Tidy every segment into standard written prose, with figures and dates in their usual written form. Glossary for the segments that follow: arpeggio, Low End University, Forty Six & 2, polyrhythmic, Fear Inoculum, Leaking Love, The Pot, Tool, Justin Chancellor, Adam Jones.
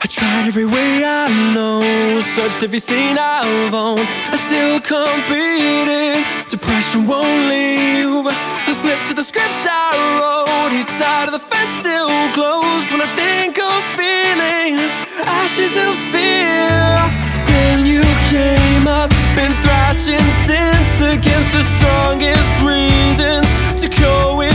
I tried every way I know, searched every scene I've owned. I still can't beat it, depression won't leave. I flipped to the scripts I wrote, each side of the fence still glows. When I think of feeling ashes of fear, then you came up. Been thrashing since against the strongest reasons to coexist.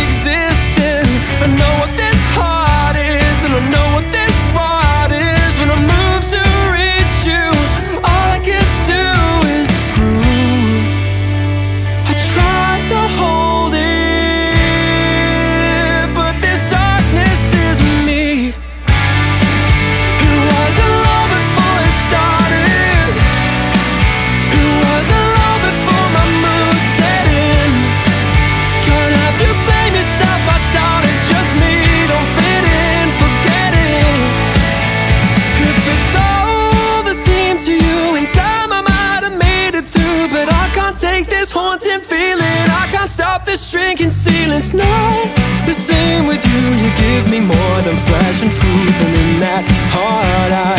And I know what this heart is, and I know what this part is. When I move to reach you, all I can do is prove I tried to hold it, but this darkness is me. It wasn't love before it started, it wasn't love before my mood set in. Can't help you blame yourself, I doubt it's just me. Don't fit in, forget it. If it's all that seemed to you, in time I might have made it through. But I can't take this haunting feeling, I can't stop this shrinking ceiling's not the same with you. You give me more than flesh and truth, and in that heart I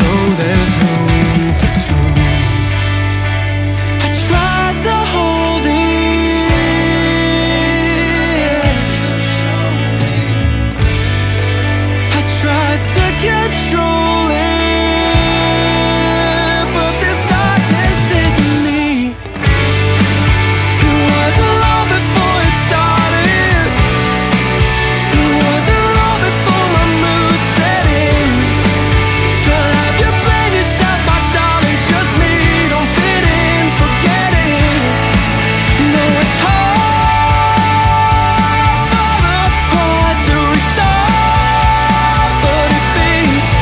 know there's room for two. I tried to hold it, I tried to control it, but this darkness is me. It wasn't love before it started, it wasn't love before my mood set in. Can't help you blame yourself, my darling, just me. Don't fit in, forget it. No, it's hard to restore, but it beats.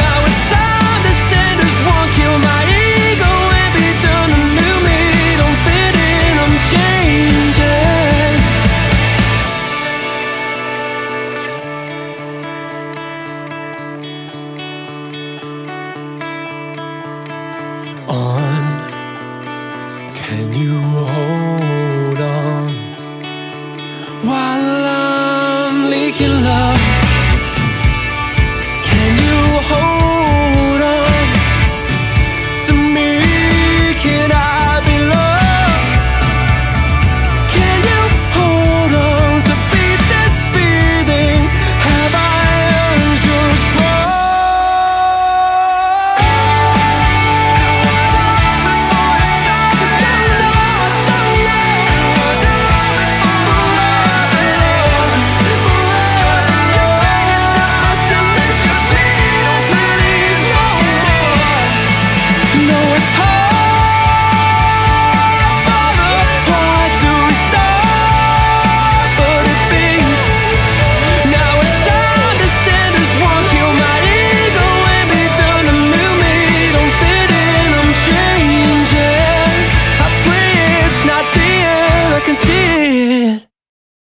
Now it's time to stand as one, kill my ego and be done a new me. Don't fit in, I'm changing. On, can you hold on while I'm leaking love?